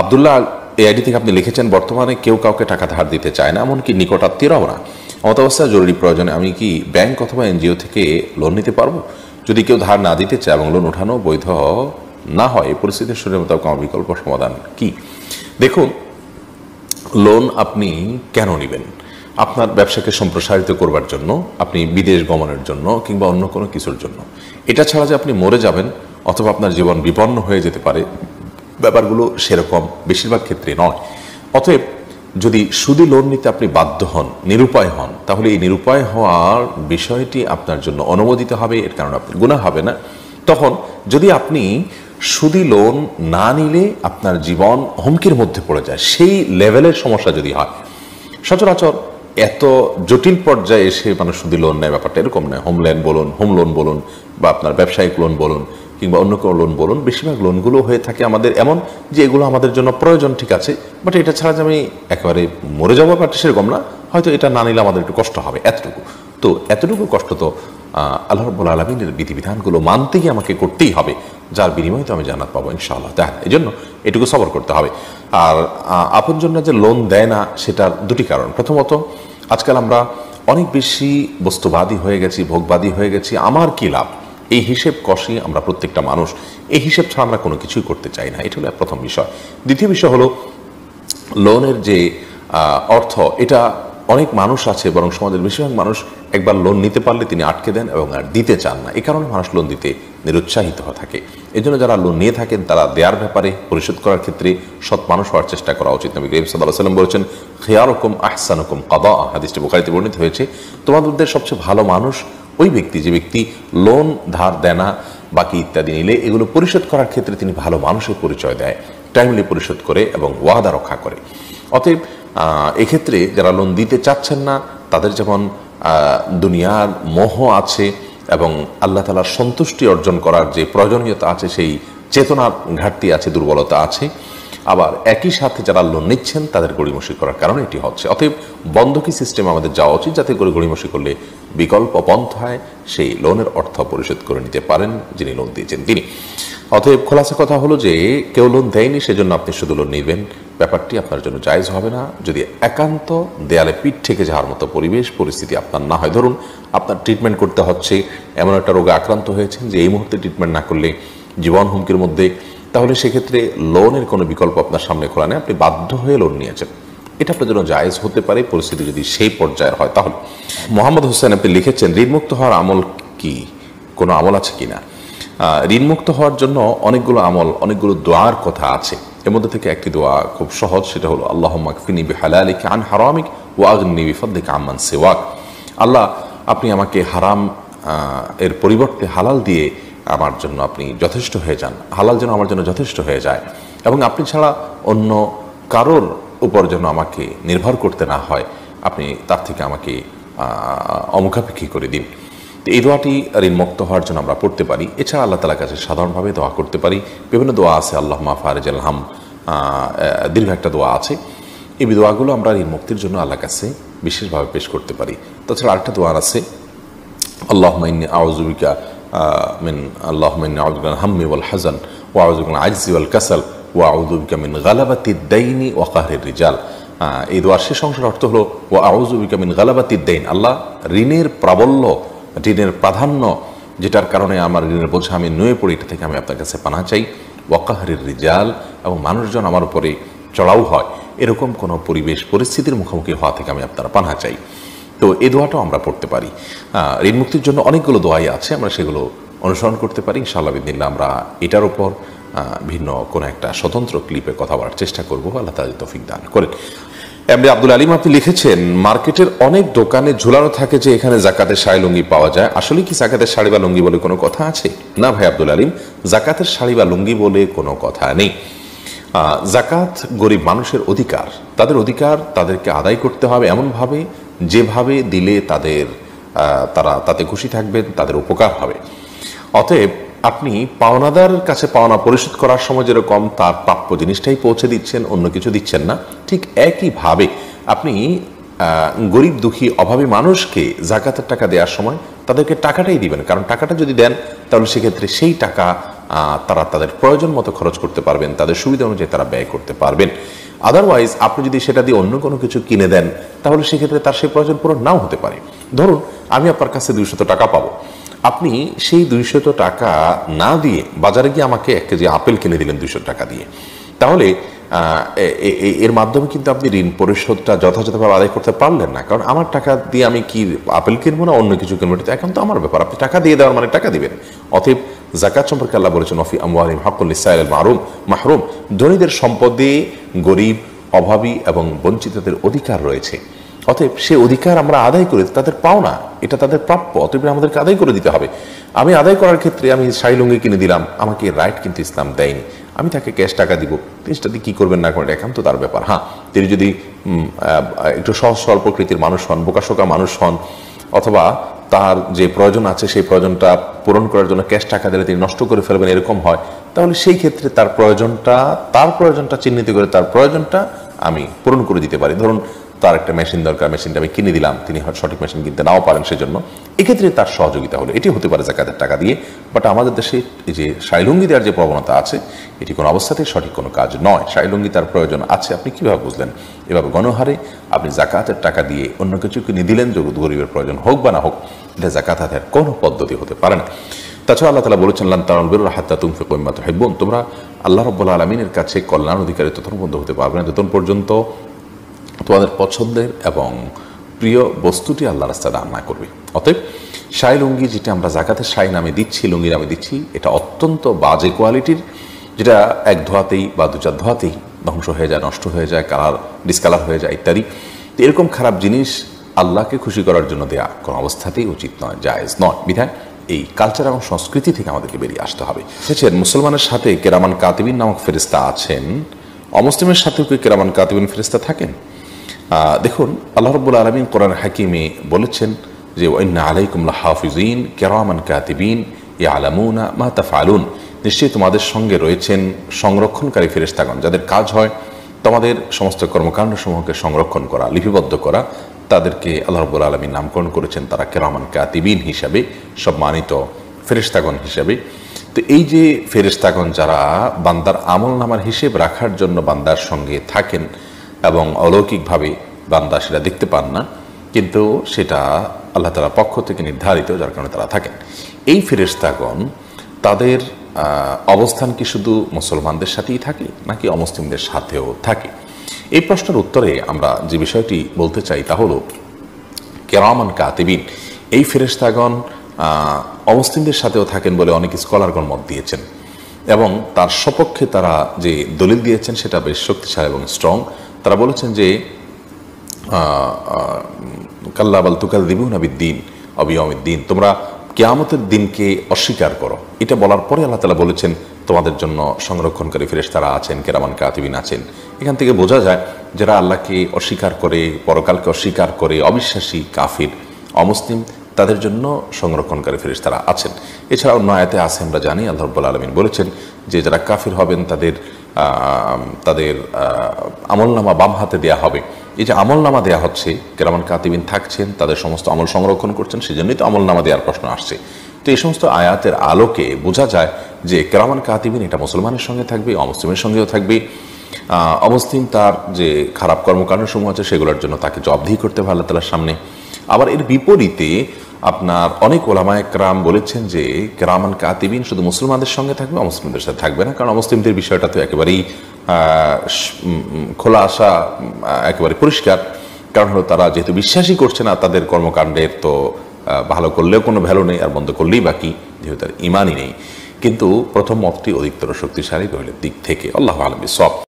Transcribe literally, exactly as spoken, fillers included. আব্দুল্লাহ এই আইডি থেকে আপনি লিখেছেন বর্তমানে কেউ কাউকে টাকা ধার দিতে চায় না, এমনকি নিকটাত্মীয়রাও না। অত অবস্থায় জরুরি প্রয়োজনে আমি কি ব্যাংক অথবা এনজিও থেকে লোন নিতে পারবো? যদি কেউ ধার না দিতে চায় এবং লোন ওঠানো বৈধ না হয়, এই পরিস্থিতির শরীর মোতাবেক আমার বিকল্প সমাধান কি? দেখুন, লোন আপনি কেন নেবেন? আপনার ব্যবসাকে সম্প্রসারিত করবার জন্য, আপনি বিদেশ গমনের জন্য, কিংবা অন্য কোনো কিছুর জন্য। এটা ছাড়া যে আপনি মরে যাবেন অথবা আপনার জীবন বিপন্ন হয়ে যেতে পারে, ব্যাপারগুলো সেরকম বেশিরভাগ ক্ষেত্রে নয়। অতএব যদি সুদী লোন নিতে আপনি বাধ্য হন, নিরুপায় হন, তাহলে এই নিরুপায় হওয়ার বিষয়টি আপনার জন্য অনুমোদিত হবে, এর কারণে আপনার গুনাহ হবে না। তখন যদি আপনি সুদী লোন না নিলে আপনার জীবন হুমকির মধ্যে পড়ে যায়, সেই লেভেলের সমস্যা যদি হয়। সচরাচর এত জটিল পর্যায়ে এসে মানুষ সুদী লোন নেয়, ব্যাপারটা এরকম নয়। হোম লোন বলুন, হোম লোন বলুন, বা আপনার ব্যবসায়িক লোন বলুন, কিংবা অন্য কোনো লোন বলুন, বেশিরভাগ লোনগুলো হয়ে থাকে আমাদের এমন যে এগুলো আমাদের জন্য প্রয়োজন, ঠিক আছে, বাট এটা ছাড়া যে আমি একেবারে মরে যাবো ব্যাপারটা সেরকম না, হয়তো এটা না নিলে আমাদের একটু কষ্ট হবে, এতটুকু। তো এতটুকু কষ্ট তো আল্লাহ রাব্বুল আলামিনের বিধিবিধানগুলো মানতে গিয়ে আমাকে করতেই হবে, যার বিনিময়ে তো আমি জান্নাত পাবো ইনশাআল্লাহ। তাই এই জন্য এটুকু সবর করতে হবে। আর আপনজনরা যে লোন দেয় না, সেটার দুটি কারণ। প্রথমত, আজকাল আমরা অনেক বেশি বস্তুবাদী হয়ে গেছি, ভোগবাদী হয়ে গেছি। আমার কী লাভ, এই হিসেব কষি আমরা প্রত্যেকটা মানুষ। এই হিসেব ছাড়া আমরা কোনো কিছুই করতে চাই না, এটা হলো প্রথম বিষয়। দ্বিতীয় বিষয় হলো লোনের যে অর্থ, এটা অনেক মানুষ আছে, বরং সমাজের বেশিরভাগ মানুষ একবার লোন নিতে পারলে তিনি আটকে দেন এবং আর দিতে চান না। এই কারণে মানুষ লোন দিতে নিরুৎসাহিত হয়ে থাকে। এই জন্য যারা লোন নিয়ে থাকেন, তারা দেয়ার ব্যাপারে, পরিশোধ করার ক্ষেত্রে সৎ মানুষ হওয়ার চেষ্টা করা উচিত। নবী করিম সাল্লাল্লাহু আলাইহি ওয়াসাল্লাম বলেছেন, খিয়ারুকুম আহসানুকুম কাদা, হাদিসটি বুখারীতে বর্ণিত হয়েছে। তোমাদের সবচেয়ে ভালো মানুষ ওই ব্যক্তি যে ব্যক্তি লোন, ধার, দেনা, বাকি ইত্যাদি নিলে এগুলো পরিশোধ করার ক্ষেত্রে তিনি ভালো মানুষের পরিচয় দেয়, টাইমলি পরিশোধ করে এবং ওয়াদা রক্ষা করে। অতএব এক্ষেত্রে যারা লোন দিতে চাচ্ছেন না, তাদের যেমন দুনিয়ার মোহ আছে এবং আল্লাহ তাআলার সন্তুষ্টি অর্জন করার যে প্রয়োজনীয়তা আছে, সেই চেতনার ঘাটতি আছে, দুর্বলতা আছে। আবার একই সাথে যারা লোন নিচ্ছেন, তাদের গড়িমসি করার কারণে এটি হচ্ছে। অতএব বন্ধকি সিস্টেমে আমাদের যাওয়া উচিত, যাতে করে গড়িমসি করলে বিকল্প পন্থায় সেই লোনের অর্থ পরিশোধ করে নিতে পারেন যিনি লোন দিয়েছেন তিনি। অতএব খোলাসা কথা হলো যে কেউ লোন দেয়নি, সেজন্য আপনি শুধু লোন নেবেন, ব্যাপারটি আপনার জন্য জায়েজ হবে না। যদি একান্ত দেয়ালে পিঠ থেকে যাওয়ার মতো পরিবেশ পরিস্থিতি আপনার না হয়, ধরুন আপনার ট্রিটমেন্ট করতে হচ্ছে, এমন একটা রোগে আক্রান্ত হয়েছেন যে এই মুহূর্তে ট্রিটমেন্ট না করলে জীবন হুমকির মধ্যে, তাহলে সেক্ষেত্রে লোনের কোনো বিকল্প আপনার সামনে খোলা নেই, আপনি বাধ্য হয়ে লোন নিয়েছেন, এটা আপনার জন্য জায়েজ হতে পারে পরিস্থিতি যদি সেই পর্যায়ের হয়। তাহলে মোহাম্মদ হোসেন আপনি লিখেছেন, ঋণমুক্ত হওয়ার আমল কি, কোনো আমল আছে কি না? ঋণমুক্ত হওয়ার জন্য অনেকগুলো আমল, অনেকগুলো দোয়ার কথা আছে। এর মধ্যে থেকে একটি দোয়া খুব সহজ, সেটা হলো আল্লাহুম্মা আকফিনি বিহালালিকা আন হারামিক ওয়া আগনি বিফদলিকা আম্মান সিওয়াক। আল্লাহ, আপনি আমাকে হারাম এর পরিবর্তে হালাল দিয়ে আমার জন্য আপনি যথেষ্ট হয়ে যান, হালাল যেন আমার জন্য যথেষ্ট হয়ে যায় এবং আপনি ছাড়া অন্য কারোর উপর যেন আমাকে নির্ভর করতে না হয়, আপনি তার থেকে আমাকে অমুখাপেক্ষী করে দিন। এই দোয়াটি ঋণমুক্ত হওয়ার জন্য আমরা পড়তে পারি। এছাড়া আল্লাহ তাআলার কাছে সাধারণভাবে দোয়া করতে পারি, বিভিন্ন দোয়া আছে, আল্লাহুম্মা ফারিজাল হাম, দীর্ঘ একটা দোয়া আছে। এই দোয়াগুলো আমরা ঋণমুক্তির জন্য আল্লাহর কাছে বিশেষভাবে পেশ করতে পারি। তাছাড়া আরেকটা দোয়া আছে, আল্লাহুম্মা ইন্নী আউযু বিকা মিন আল্লাহুম্মা ইন্নী আউযু বিকা মিনাল হাম্মি ওয়াল হাযান ওয়া আউযু বিকা মিনাল আজজি ওয়াল কাসাল ওয়া আউযু বিকা মিন গালাবাতিদ দাইনি ওয়া কাহরির রিজাল। এই দোয়ার শেষ অংশের অর্থ হলো ওয়া আউযু বিকা মিন গালাবাতিদ দাইন, আল্লাহ ঋণের প্রাবল্য, ঋণের প্রাধান্য, যেটার কারণে আমার ঋণের বোঝা আমি নুয়ে পড়ি, এটা থেকে আমি আপনার কাছে পানা চাই। ওয়াকাহরির রিজাল, এবং মানুষজন আমার উপরে চড়াও হয়, এরকম কোনো পরিবেশ পরিস্থিতির মুখোমুখি হওয়া থেকে আমি আপনার পানা চাই। তো এই দোয়াটাও আমরা পড়তে পারি। ঋণ মুক্তির জন্য অনেকগুলো দোয়াই আছে, আমরা সেগুলো অনুসরণ করতে পারি ইনশাআল্লাহ বিদিনিল্লাহ। আমরা এটার উপর ভিন্ন কোনো একটা স্বতন্ত্র ক্লিপে কথা বলার চেষ্টা করবো, আল্লাহ তাআলা তৌফিক দান করেন। এমনি আব্দুল আলিম আপনি লিখেছেন, মার্কেটের অনেক দোকানে ঝুলানো থাকে যে এখানে জাকাতের শাড়ি, লুঙ্গি পাওয়া যায়, আসলে কি জাকাতের শাড়ি বা লুঙ্গি বলে কোনো কথা আছে? না ভাই আব্দুল আলিম, জাকাতের শাড়ি বা লুঙ্গি বলে কোনো কথা নেই। জাকাত গরিব মানুষের অধিকার, তাদের অধিকার তাদেরকে আদায় করতে হবে এমনভাবে যেভাবে দিলে তাদের তারা তাতে খুশি থাকবেন, তাদের উপকার হবে। অতএব আপনি পাওনাদার কাছে পাওনা পরিশোধ করার সময় যেরকম তার প্রাপ্য জিনিসটাই পৌঁছে দিচ্ছেন, অন্য কিছু দিচ্ছেন না, ঠিক একইভাবে আপনি গরিব দুঃখী অভাবী মানুষকে জাকাতের টাকা দেওয়ার সময় তাদেরকে টাকাটাই দিবেন। কারণ টাকাটা যদি দেন, তাহলে সেক্ষেত্রে সেই টাকা তারা তাদের প্রয়োজন মতো খরচ করতে পারবেন, তাদের সুবিধা অনুযায়ী তারা ব্যয় করতে পারবেন। আদারওয়াইজ আপনি যদি সেটা দিয়ে অন্য কোনো কিছু কিনে দেন তাহলে সেক্ষেত্রে তার সেই প্রয়োজন পূরণ নাও হতে পারে। ধরুন আমি আপনার কাছে দুইশত টাকা পাবো, আপনি সেই দুইশত টাকা না দিয়ে বাজারে গিয়ে আমাকে এক কেজি আপেল কিনে দিলেন দুইশো টাকা দিয়ে, তাহলে এর মাধ্যমে কিন্তু আপনি ঋণ পরিশোধটা যথাযথভাবে আদায় করতে পারলেন না। কারণ আমার টাকা দিয়ে আমি কি আপেল কিনবো না অন্য কিছু কিনবো, এটা এখন তো আমার ব্যাপার। আপনি টাকা দিয়ে দেওয়ার মানে টাকা দিবেন। অতএব জাকাত সম্পর্কে আল্লাহ বলেছেন ওয়াফি আমওয়ালিহিম হাক্কুল লিসসাইলি মাহরুম মাহরুম, ধনীদের সম্পদে গরিব, অভাবী এবং বঞ্চিতদের অধিকার রয়েছে। অতএব সে অধিকার আমরা আদায় করি, তাদের পাওনা এটা তাদের প্রাপ্য, অতএব আমাদেরকে আদায় করে দিতে হবে। আমি আদায় করার ক্ষেত্রে আমি শাড়ি লুঙ্গি কিনে দিলাম, আমাকে রাইট কিন্তু ইসলাম দেয়নি, আমি তাকে ক্যাশ টাকা দিব, জিনিসটা দিয়ে কী করবেন না করেন একান্ত তার ব্যাপার। হ্যাঁ, তিনি যদি একটু সহজ সরল প্রকৃতির মানুষ হন, বোকাশোকা মানুষ হন, অথবা তার যে প্রয়োজন আছে সেই প্রয়োজনটা পূরণ করার জন্য ক্যাশ টাকা দিলে তিনি নষ্ট করে ফেলবেন এরকম হয়, তাহলে সেই ক্ষেত্রে তার প্রয়োজনটা তার প্রয়োজনটা চিহ্নিত করে তার প্রয়োজনটা আমি পূরণ করে দিতে পারি। ধরুন তার একটা মেশিন দরকার, মেশিনটা আমি কিনে দিলাম, তিনি হয়তো সঠিক মেশিন কিনতে নাও পারেন, সেজন্য এক্ষেত্রে তার সহযোগিতা হলো, এটি হতে পারে জাকাতের টাকা দিয়ে। বাট আমাদের দেশে এই যে শাইলুঙ্গি দেওয়ার যে প্রবণতা আছে এটি কোনো অবস্থাতেই সঠিক কোনো কাজ নয়। শাইলুঙ্গি তার প্রয়োজন আছে, আপনি কীভাবে বুঝলেন? এভাবে গণহারে আপনি জাকাতের টাকা দিয়ে অন্য কিছু কিনে দিলেন, যত গরিবের প্রয়োজন হোক বা না হোক, এটা জাকাত আদায়ের কোনো পদ্ধতি হতে পারে না। তাছাড়া আল্লাহ তাআলা বলেছেন লান তানালুল বিররা হাত্তা তুনফিকু মিম্মা তুহিব্বুন, তোমরা আল্লাহ রাব্বুল আলামিনের কাছে কল্যাণ অধিকারী ততক্ষণ পর্যন্ত হতে পারবে না যতক্ষণ পর্যন্ত তোমাদের পছন্দের এবং প্রিয় বস্তুটি আল্লাহ রাস্তায় দান না করবে। অতএব শাই লুঙ্গি যেটা আমরা জাকাতের শাই নামে দিচ্ছি, লুঙ্গি নামে দিচ্ছি, এটা অত্যন্ত বাজে কোয়ালিটির, যেটা এক ধোয়াতেই বা দু চার ধোয়াতেই ধ্বংস হয়ে যায়, নষ্ট হয়ে যায়, কালার ডিসকালার হয়ে যায় ইত্যাদি। তো এরকম খারাপ জিনিস আল্লাহকে খুশি করার জন্য দেয়া কোনো অবস্থাতেই উচিত নয়, জায়েজ নয়। বিধায় এই কালচার এবং সংস্কৃতি থেকে আমাদেরকে বেরিয়ে আসতে হবে। এসেছেন মুসলমানের সাথে কেরামান কাতিবিন নামক ফেরেশতা আছেন, অমুসলিমের সাথেও কি কেরামান কাতিবিন ফেরেশতা থাকেন? দেখুন আল্লাহ রাব্বুল আলামিন কোরআন হাকিমে বলেছেন যে ওয়াইন্না আলাইকুম লাহাফিজিন কিরামান কাতিবিন ইয়ালামুনা মা তাফআলুন, নিশ্চয়ই তোমাদের সঙ্গে রয়েছেন সংরক্ষণকারী ফেরেশতাগণ, যাদের কাজ হয় তোমাদের সমস্ত কর্মকাণ্ডসমূহকে সংরক্ষণ করা, লিপিবদ্ধ করা। তাদেরকে আল্লাহ রাব্বুল আলামিন নামকরণ করেছেন তারা কিরামান কাতিবিন হিসাবে, সম্মানিত ফেরেশতাগণ হিসাবে। তো এই যে ফেরেশতাগণ যারা বান্দার আমল নামার হিসেব রাখার জন্য বান্দার সঙ্গে থাকেন এবং অলৌকিকভাবে বান্দা সেটা দেখতে পান না, কিন্তু সেটা আল্লাহ তাআলার পক্ষ থেকে নির্ধারিত, যার কারণে তারা থাকেন। এই ফেরেশতাগণ তাদের অবস্থান কি শুধু মুসলমানদের সাথেই থাকে নাকি অমুসলিমদের সাথেও থাকে? এই প্রশ্নের উত্তরে আমরা যে বিষয়টি বলতে চাই তা হলো কিরামান কাতিবিন, এই ফেরেশতাগণ অমুসলিমদের সাথেও থাকেন বলে অনেক স্কলারগণ মত দিয়েছেন এবং তার সপক্ষে তারা যে দলিল দিয়েছেন সেটা বেশ শক্তিশালী এবং স্ট্রং। তারা বলেছেন যে কাল্লা বাল তুকাযযিবুনা বিদ্দীন আও বিয়াউমিদ্দীন, তোমরা কিয়ামতের দিনকে অস্বীকার করো। এটা বলার পরে আল্লাহ তাআলা বলেছেন তোমাদের জন্য সংরক্ষণকারী ফেরেশতারা আছেন, কিরামান কাতিবিন আছেন। এখান থেকে বোঝা যায় যারা আল্লাহকে অস্বীকার করে, পরকালকে অস্বীকার করে, অবিশ্বাসী, কাফির, অমুসলিম, তাদের জন্য সংরক্ষণকারী ফেরেশতারা আছেন। এছাড়া অন্য আয়াতে আছে, আমরা জানি আল্লাহ রাব্বুল আলামিন বলেছেন যে যারা কাফির হবেন তাদের তাদের আমলনামা বাম হাতে দেয়া হবে। এই যে আমলনামা দেয়া হচ্ছে, কিরামান কাতিবিন থাকছেন, তাদের সমস্ত আমল সংরক্ষণ করছেন, সেজন্যই তো আমলনামা দেওয়ার প্রশ্ন আসছে। তো এই সমস্ত আয়াতের আলোকে বোঝা যায় যে কিরামান কাতিবিন এটা মুসলমানের সঙ্গে থাকবে, অমুসলিমের সঙ্গেও থাকবে। অমুসলিম তার যে খারাপ কর্মকাণ্ডসমূহ আছে সেগুলোর জন্য তাকে জবাবদিহি করতে হবে আল্লাহ তাআলার সামনে। আবার এর বিপরীতে আপনার অনেক ওলামা একরাম বলেছেন যে কিরামান কাতিবিন শুধু মুসলমানদের সঙ্গে থাকবে, অমুসলিমদের সাথে থাকবে না। কারণ অমুসলিমদের বিষয়টা তো একেবারেই খোলা আসা, একেবারে পরিষ্কার। কারণ হলো তারা যেহেতু বিশ্বাসই করছে না, তাদের কর্মকাণ্ডের তো ভালো করলেও কোনো ভ্যালু নেই, আর বন্ধ করলেই বাকি, যেহেতু তার ইমানই নেই। কিন্তু প্রথম মতটি অধিকতর শক্তিশালী দলের দিক থেকে। আল্লাহু আ'লাম বিস-সাওয়াব।